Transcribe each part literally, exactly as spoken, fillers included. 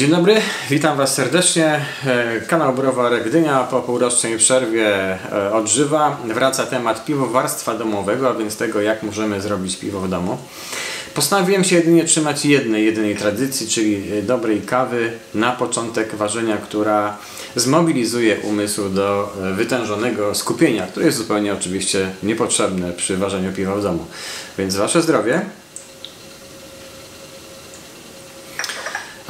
Dzień dobry, witam Was serdecznie. Kanał Browar Gdynia po półrocznej przerwie odżywa. Wraca temat piwowarstwa domowego, a więc tego, jak możemy zrobić piwo w domu. Postanowiłem się jedynie trzymać jednej, jedynej tradycji, czyli dobrej kawy na początek ważenia, która zmobilizuje umysł do wytężonego skupienia, które jest zupełnie oczywiście niepotrzebne przy ważeniu piwa w domu. Więc Wasze zdrowie.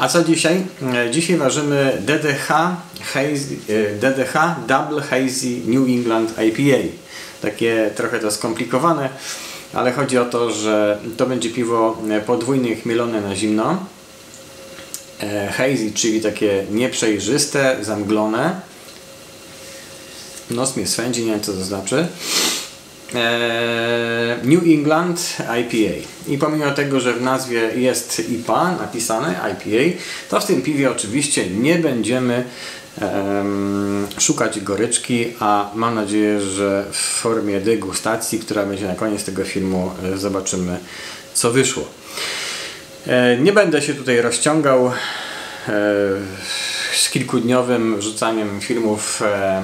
A co dzisiaj? Dzisiaj ważymy D D H, hazy, D D H Double Hazy New England I P A. Takie trochę to skomplikowane, ale chodzi o to, że to będzie piwo podwójnie chmielone na zimno. Hazy, czyli takie nieprzejrzyste, zamglone. Nos mnie swędzi, nie wiem co to znaczy. New England I P A. I pomimo tego, że w nazwie jest I P A napisane, I P A, to w tym piwie oczywiście nie będziemy um, szukać goryczki, a mam nadzieję, że w formie degustacji, która będzie na koniec tego filmu, zobaczymy, co wyszło. Nie będę się tutaj rozciągał z kilkudniowym rzucaniem filmów e, e,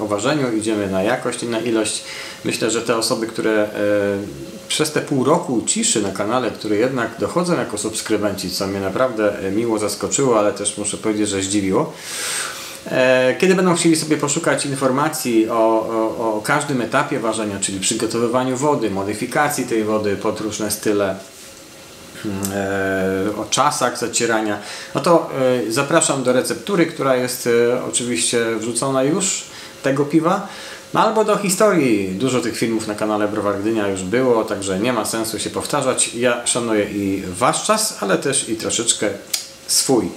o ważeniu. Idziemy na jakość i na ilość. Myślę, że te osoby, które e, przez te pół roku ciszy na kanale, które jednak dochodzą jako subskrybenci, co mnie naprawdę miło zaskoczyło, ale też muszę powiedzieć, że zdziwiło. E, kiedy będą chcieli sobie poszukać informacji o, o, o każdym etapie ważenia, czyli przygotowywaniu wody, modyfikacji tej wody pod różne style, o czasach zacierania, no to zapraszam do receptury, która jest oczywiście wrzucona już tego piwa, no albo do historii. Dużo tych filmów na kanale Browar Gdynia już było, także nie ma sensu się powtarzać. Ja szanuję i Wasz czas, ale też i troszeczkę swój.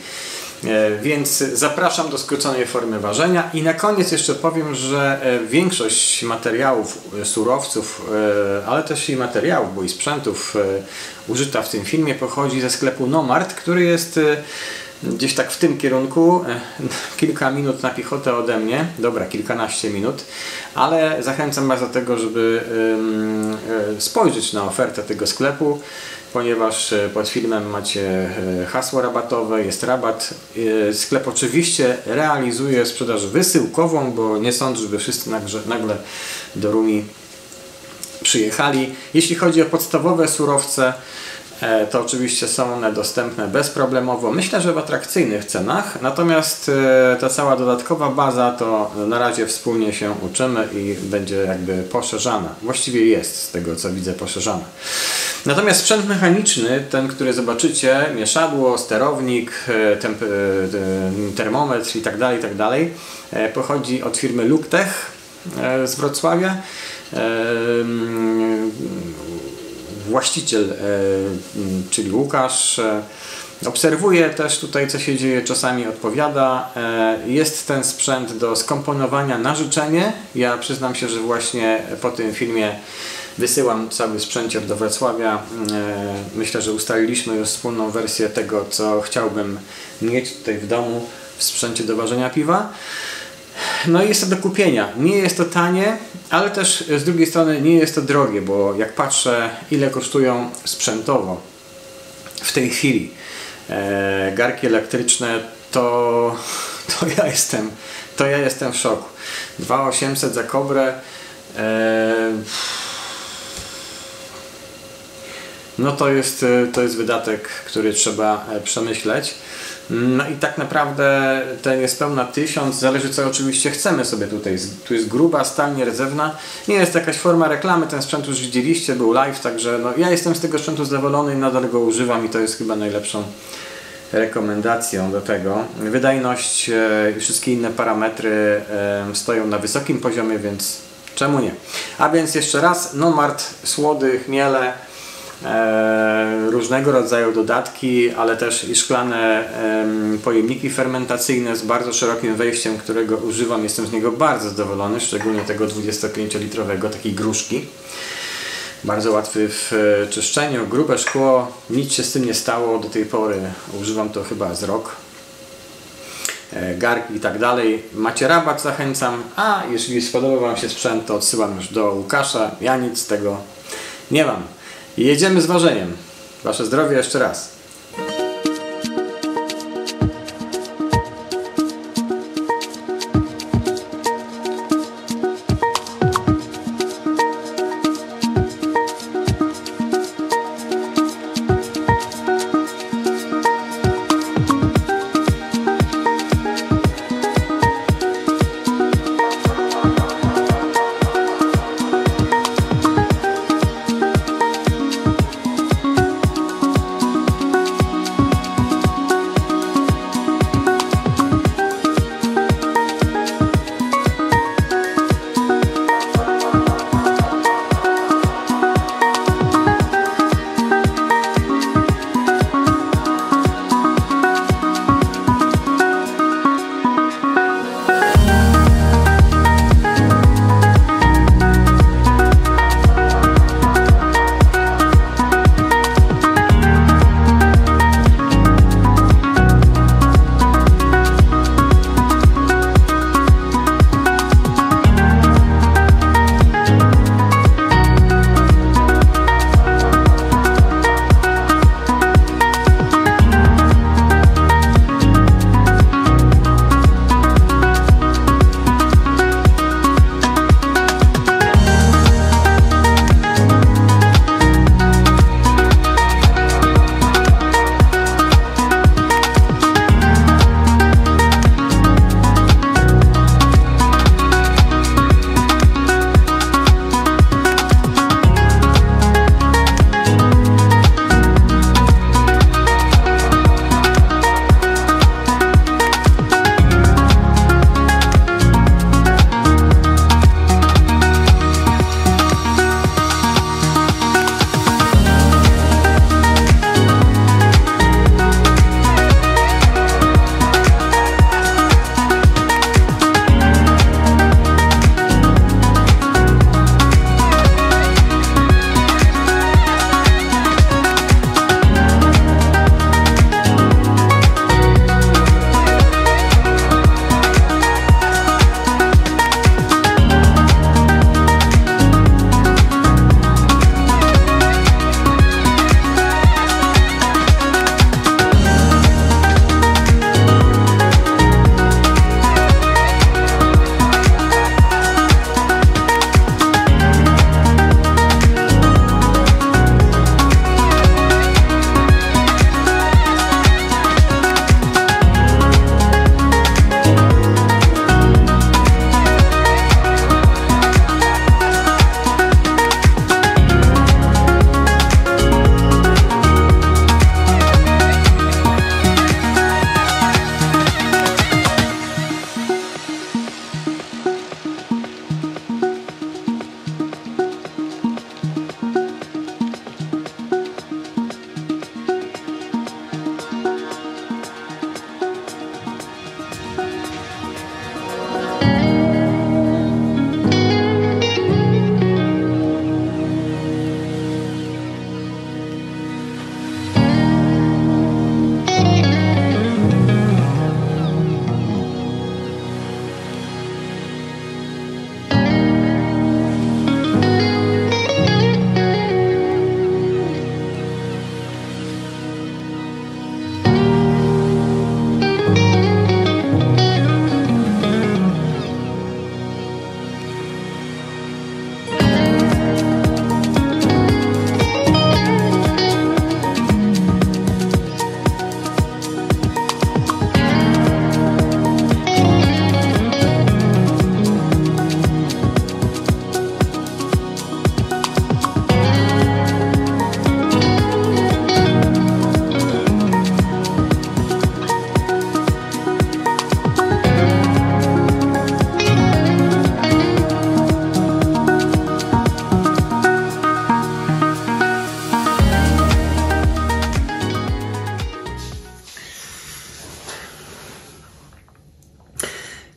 Więc zapraszam do skróconej formy ważenia i na koniec jeszcze powiem, że większość materiałów, surowców, ale też i materiałów, bo i sprzętów użyta w tym filmie pochodzi ze sklepu Nomart, który jest gdzieś tak w tym kierunku, kilka minut na piechotę ode mnie, dobra, kilkanaście minut, ale zachęcam Was do tego, żeby spojrzeć na ofertę tego sklepu, ponieważ pod filmem macie hasło rabatowe, jest rabat. Sklep oczywiście realizuje sprzedaż wysyłkową, bo nie sądzę, żeby wszyscy nagle do Rumi przyjechali. Jeśli chodzi o podstawowe surowce, to oczywiście są one dostępne bezproblemowo, myślę, że w atrakcyjnych cenach, natomiast ta cała dodatkowa baza to na razie wspólnie się uczymy i będzie jakby poszerzana, właściwie jest z tego co widzę poszerzana. Natomiast sprzęt mechaniczny, ten który zobaczycie, mieszadło, sterownik, termometr i tak dalej, i tak dalej, pochodzi od firmy Luktech z Wrocławia. Właściciel, czyli Łukasz, obserwuje też tutaj co się dzieje, czasami odpowiada. Jest ten sprzęt do skomponowania na życzenie. Ja przyznam się, że właśnie po tym filmie wysyłam cały sprzęcior do Wrocławia. Myślę, że ustaliliśmy już wspólną wersję tego, co chciałbym mieć tutaj w domu w sprzęcie do ważenia piwa. No i jest to do kupienia. Nie jest to tanie, ale też z drugiej strony nie jest to drogie, bo jak patrzę ile kosztują sprzętowo w tej chwili e, garki elektryczne, to, to, ja jestem, to ja jestem w szoku. dwa tysiące osiemset za kobrę. E, no to jest, to jest wydatek, który trzeba przemyśleć. No i tak naprawdę ten niespełna tysiąc, zależy co oczywiście chcemy sobie tutaj. Tu jest gruba stal nierdzewna, nie jest to jakaś forma reklamy, ten sprzęt już widzieliście, był live, także no, ja jestem z tego sprzętu zadowolony i nadal go używam i to jest chyba najlepszą rekomendacją do tego. Wydajność i wszystkie inne parametry stoją na wysokim poziomie, więc czemu nie? A więc jeszcze raz, Nomart, słody, chmiele, E, różnego rodzaju dodatki, ale też i szklane e, pojemniki fermentacyjne z bardzo szerokim wejściem, którego używam. Jestem z niego bardzo zadowolony, szczególnie tego dwudziestopięciolitrowego, takiej gruszki. Bardzo łatwy w czyszczeniu, grube szkło, nic się z tym nie stało do tej pory. Używam to chyba z rok. E, garki i tak dalej. Macie rabat, zachęcam. A jeżeli spodobał Wam się sprzęt, to odsyłam już do Łukasza. Ja nic z tego nie mam. Jedziemy z ważeniem. Wasze zdrowie jeszcze raz.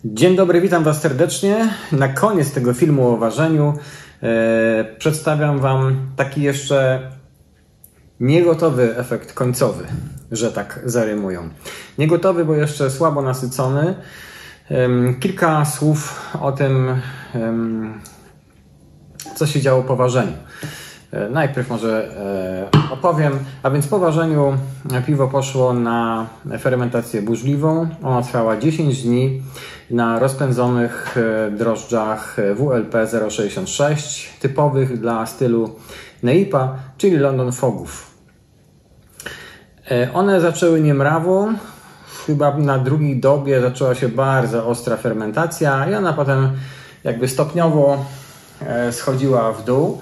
Dzień dobry, witam Was serdecznie. Na koniec tego filmu o ważeniu yy, przedstawiam Wam taki jeszcze niegotowy efekt końcowy, że tak zarymują. Niegotowy, bo jeszcze słabo nasycony. Yy, kilka słów o tym, yy, co się działo po ważeniu. Yy, najpierw może yy, opowiem. A więc po ważeniu piwo poszło na fermentację burzliwą. Ona trwała dziesięć dni. Na rozpędzonych drożdżach W L P zero sześćdziesiąt sześć, typowych dla stylu neipa, czyli London Fogów. One zaczęły niemrawą, chyba na drugiej dobie zaczęła się bardzo ostra fermentacja i ona potem jakby stopniowo schodziła w dół.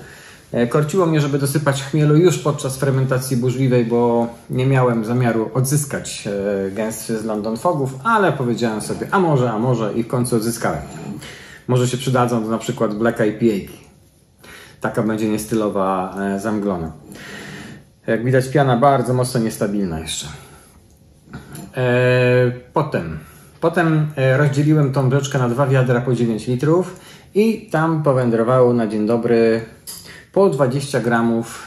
Korciło mnie, żeby dosypać chmielu już podczas fermentacji burzliwej, bo nie miałem zamiaru odzyskać gęstwy z London Fogów, ale powiedziałem sobie, a może, a może i w końcu odzyskałem. Może się przydadzą do na przykład Black I P A. Taka będzie niestylowa, zamglona. Jak widać, piana bardzo mocno niestabilna jeszcze. Potem, potem rozdzieliłem tą beczkę na dwa wiadra po dziewięć litrów i tam powędrowało na dzień dobry po dwadzieścia gramów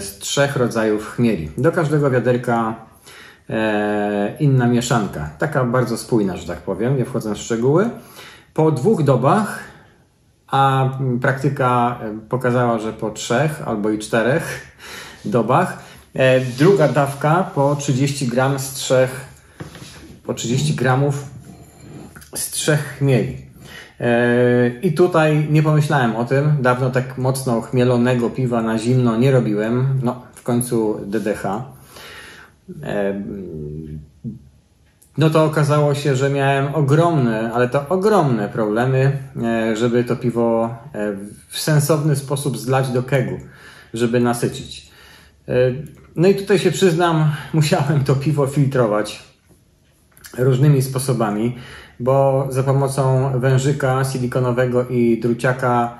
z trzech rodzajów chmieli. Do każdego wiaderka inna mieszanka, taka bardzo spójna, że tak powiem, nie wchodzę w szczegóły. Po dwóch dobach, a praktyka pokazała, że po trzech albo i czterech dobach, druga dawka po trzydzieści gramów z trzech, po trzydzieści gramów z trzech chmieli. I tutaj nie pomyślałem o tym, dawno tak mocno chmielonego piwa na zimno nie robiłem, no w końcu D D H. No to okazało się, że miałem ogromne, ale to ogromne problemy, żeby to piwo w sensowny sposób zlać do kegu, żeby nasycić. No i tutaj się przyznam, musiałem to piwo filtrować różnymi sposobami, bo za pomocą wężyka silikonowego i druciaka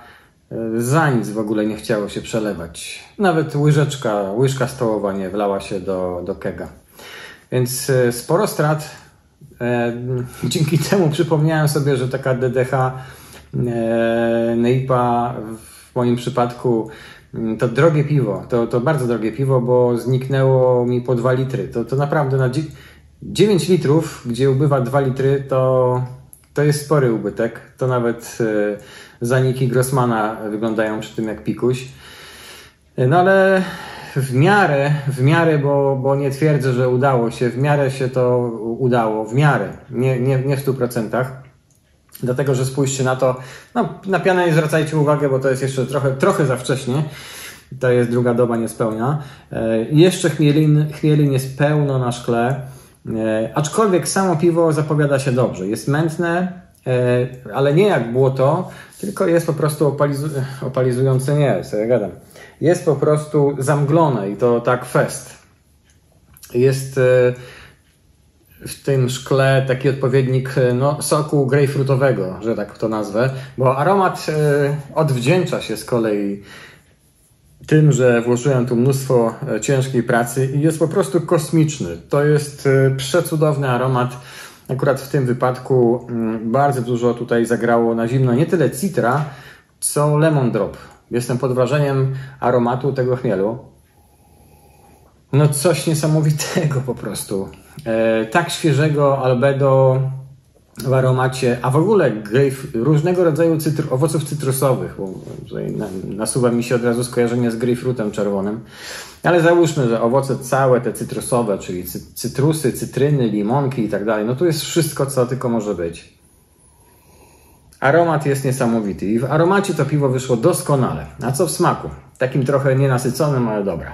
za nic w ogóle nie chciało się przelewać. Nawet łyżeczka, łyżka stołowa nie wlała się do, do kega. Więc sporo strat. E, dzięki temu przypomniałem sobie, że taka D D H e, neipa w moim przypadku to drogie piwo, to, to bardzo drogie piwo, bo zniknęło mi po dwa litry. To, to naprawdę na dzi dziewięć litrów, gdzie ubywa dwa litry, to, to jest spory ubytek. To nawet y, zaniki Grossmana wyglądają przy tym jak pikuś. No ale w miarę, w miarę, bo, bo nie twierdzę, że udało się, w miarę się to udało, w miarę, nie, nie, nie w stu procentach. Dlatego, że spójrzcie na to, no, na pianę nie zwracajcie uwagi, bo to jest jeszcze trochę, trochę za wcześnie. To jest druga doba niespełna. Y, jeszcze chmielin, chmielin jest pełno na szkle. E, aczkolwiek samo piwo zapowiada się dobrze, jest mętne, e, ale nie jak błoto, tylko jest po prostu opalizu opalizujące, nie, sobie gadam. Jest po prostu zamglone i to tak fest. Jest e, w tym szkle taki odpowiednik no, soku grejpfrutowego, że tak to nazwę, bo aromat e, odwdzięcza się z kolei tym, że włożyłem tu mnóstwo ciężkiej pracy i jest po prostu kosmiczny. To jest przecudowny aromat. Akurat w tym wypadku bardzo dużo tutaj zagrało na zimno. Nie tyle citra, co lemon drop. Jestem pod wrażeniem aromatu tego chmielu. No coś niesamowitego po prostu. E, tak świeżego albedo w aromacie, a w ogóle grejf, różnego rodzaju cytru, owoców cytrusowych, bo tutaj nasuwa mi się od razu skojarzenie z grejpfrutem czerwonym, ale załóżmy, że owoce całe te cytrusowe, czyli cy, cytrusy, cytryny, limonki i tak dalej, no tu jest wszystko, co tylko może być. Aromat jest niesamowity i w aromacie to piwo wyszło doskonale. A co w smaku? Takim trochę nienasyconym, ale dobra.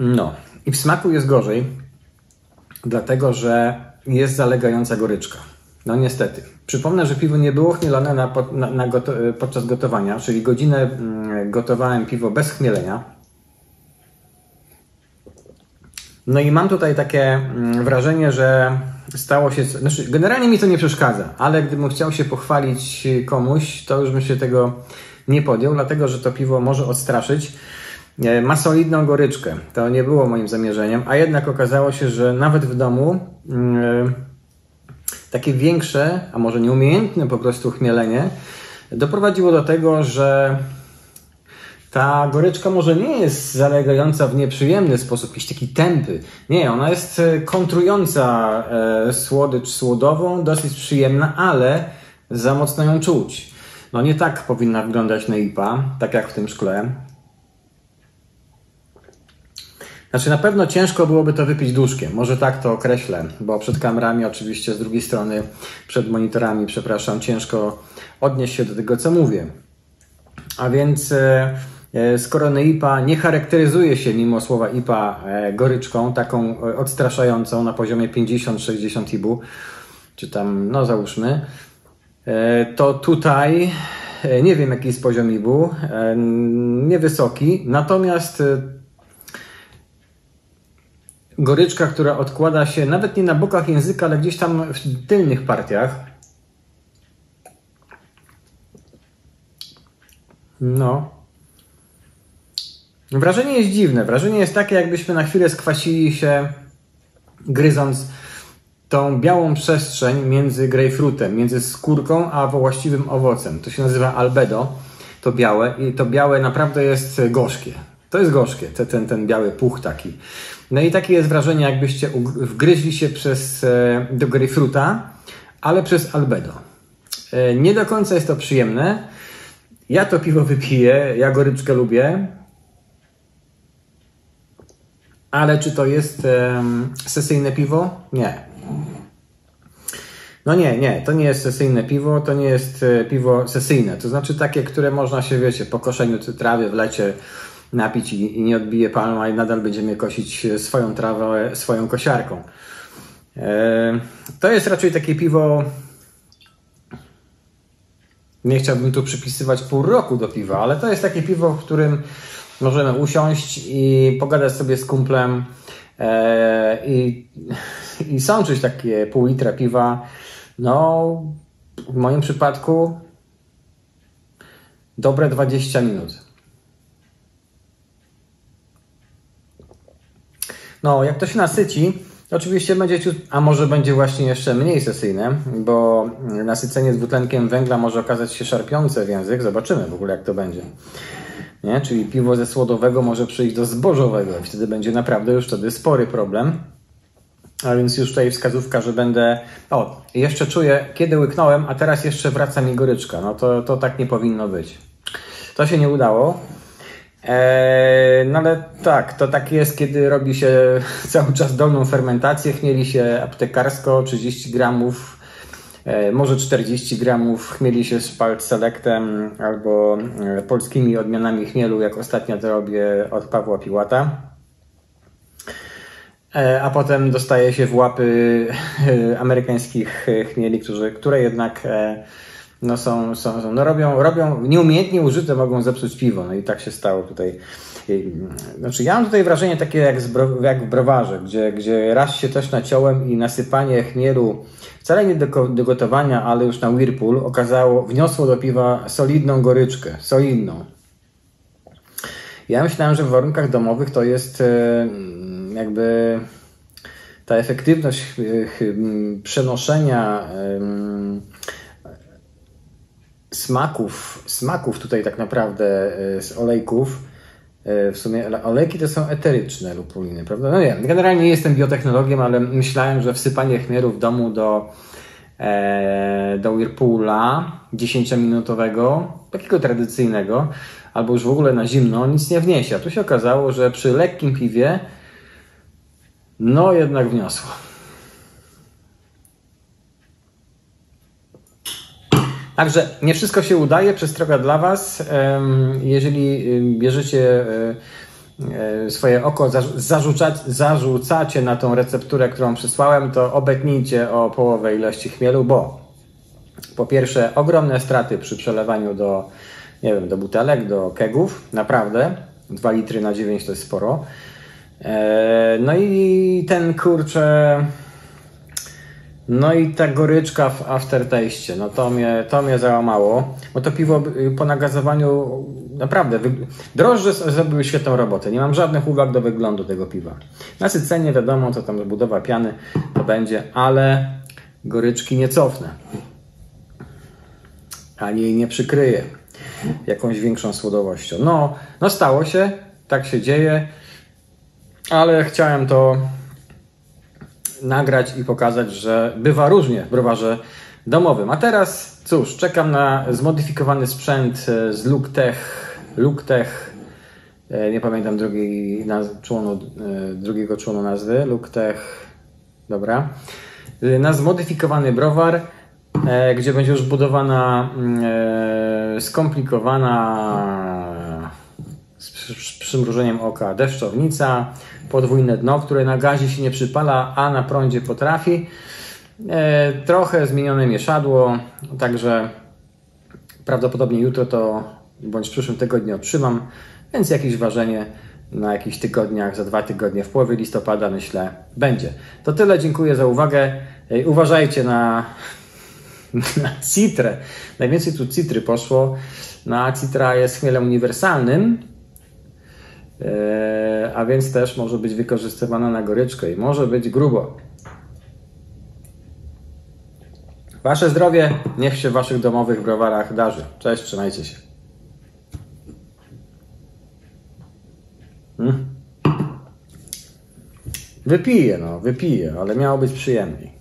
No i w smaku jest gorzej, dlatego że jest zalegająca goryczka. No niestety. Przypomnę, że piwo nie było chmielone na, na, na goto podczas gotowania, czyli godzinę gotowałem piwo bez chmielenia. No i mam tutaj takie wrażenie, że stało się... Znaczy, generalnie mi to nie przeszkadza, ale gdybym chciał się pochwalić komuś, to już bym się tego nie podjął, dlatego że to piwo może odstraszyć. ma solidną goryczkę. To nie było moim zamierzeniem, a jednak okazało się, że nawet w domu yy, takie większe, a może nieumiejętne po prostu chmielenie doprowadziło do tego, że ta goryczka może nie jest zalegająca w nieprzyjemny sposób, jakiś taki tępy. Nie, ona jest kontrująca e, słodycz słodową, dosyć przyjemna, ale za mocno ją czuć. No nie tak powinna wyglądać neipa, tak jak w tym szkle. Znaczy na pewno ciężko byłoby to wypić duszkiem, może tak to określę, bo przed kamerami oczywiście, z drugiej strony, przed monitorami, przepraszam, ciężko odnieść się do tego, co mówię. A więc skoro neipa nie charakteryzuje się mimo słowa I P A goryczką, taką odstraszającą na poziomie pięćdziesiąt sześćdziesiąt I B U, czy tam, no załóżmy, to tutaj nie wiem jaki jest poziom I B U, niewysoki, natomiast goryczka, która odkłada się nawet nie na bokach języka, ale gdzieś tam w tylnych partiach. No. Wrażenie jest dziwne. Wrażenie jest takie, jakbyśmy na chwilę skwasili się, gryząc tą białą przestrzeń między grejpfrutem, między skórką a właściwym owocem. To się nazywa albedo, to białe. I to białe naprawdę jest gorzkie. To jest gorzkie, ten, ten biały puch taki. No i takie jest wrażenie, jakbyście wgryźli się przez, do grejpfruta, ale przez albedo. Nie do końca jest to przyjemne. Ja to piwo wypiję, ja goryczkę lubię. Ale czy to jest um, sesyjne piwo? Nie. No nie, nie, to nie jest sesyjne piwo, to nie jest e, piwo sesyjne. To znaczy takie, które można się, wiecie, po koszeniu trawy w lecie napić i, i nie odbije palma i nadal będziemy kosić swoją trawę swoją kosiarką. E, to jest raczej takie piwo... Nie chciałbym tu przypisywać pół roku do piwa, ale to jest takie piwo, w którym możemy usiąść i pogadać sobie z kumplem e, i, i sączyć takie pół litra piwa. No, w moim przypadku dobre dwadzieścia minut. No, jak to się nasyci, oczywiście będzie, a może będzie właśnie jeszcze mniej sesyjne, bo nasycenie dwutlenkiem węgla może okazać się szarpiące w język. Zobaczymy w ogóle, jak to będzie. Nie? Czyli piwo ze słodowego może przejść do zbożowego i wtedy będzie naprawdę już wtedy spory problem. A więc już tutaj wskazówka, że będę... O, jeszcze czuję, kiedy łyknąłem, a teraz jeszcze wraca mi goryczka. No to, to tak nie powinno być. To się nie udało. Eee, no ale tak, to tak jest, kiedy robi się cały czas dolną fermentację, chmieli się aptekarsko trzydzieści gramów, e, może czterdzieści gramów, chmieli się z Palt Selectem albo e, polskimi odmianami chmielu, jak ostatnio to robię od Pawła Piłata, e, a potem dostaje się w łapy e, amerykańskich chmieli, którzy, które jednak e, No są, są, są, no robią, robią, nieumiejętnie użyte mogą zepsuć piwo, no i tak się stało tutaj. Znaczy ja mam tutaj wrażenie takie jak, bro, jak w browarze, gdzie, gdzie raz się też naciąłem i nasypanie chmielu, wcale nie do, do gotowania, ale już na Whirlpool okazało, wniosło do piwa solidną goryczkę, solidną. Ja myślałem, że w warunkach domowych to jest jakby ta efektywność przenoszenia smaków, smaków tutaj tak naprawdę z olejków. W sumie olejki to są eteryczne lub lupuliny, prawda? No nie, generalnie nie jestem biotechnologiem, ale myślałem, że wsypanie chmielu w domu do, e, do Whirlpoola dziesięciominutowego, takiego tradycyjnego, albo już w ogóle na zimno, nic nie wniesie. A tu się okazało, że przy lekkim piwie no jednak wniosło. Także nie wszystko się udaje, przestroga dla Was. Jeżeli bierzecie swoje oko, zarzucacie na tą recepturę, którą przysłałem, to obetnijcie o połowę ilości chmielu, bo po pierwsze ogromne straty przy przelewaniu do, nie wiem, do butelek, do kegów, naprawdę, dwa litry na dziewięć to jest sporo. No i ten kurczę... No i ta goryczka w aftertaście, no to mnie, to mnie załamało, bo to piwo po nagazowaniu Naprawdę, drożdże zrobiły świetną robotę. Nie mam żadnych uwag do wyglądu tego piwa. Nasycenie, wiadomo, co tam budowa piany to będzie, ale goryczki nie cofnę. Ani jej nie przykryję jakąś większą słodowością. No, no stało się, tak się dzieje, ale chciałem to nagrać i pokazać, że bywa różnie w browarze domowym. A teraz, cóż, czekam na zmodyfikowany sprzęt z Luktech, Luktech, nie pamiętam drugiej nazwy, członu, drugiego członu nazwy, Luktech, dobra, na zmodyfikowany browar, gdzie będzie już budowana skomplikowana z przymrużeniem oka deszczownica, podwójne dno, które na gazie się nie przypala, a na prądzie potrafi. Trochę zmienione mieszadło, także prawdopodobnie jutro to, bądź w przyszłym tygodniu otrzymam, więc jakieś ważenie na jakichś tygodniach, za dwa tygodnie w połowie listopada myślę będzie. To tyle, dziękuję za uwagę. Uważajcie na, na citrę. Najwięcej tu citry poszło. Na citra jest chmielem uniwersalnym, a więc też może być wykorzystywana na goryczkę i może być grubo. Wasze zdrowie niech się w waszych domowych browarach darzy. Cześć, trzymajcie się. Hmm? Wypiję, no, wypiję, ale miało być przyjemniej.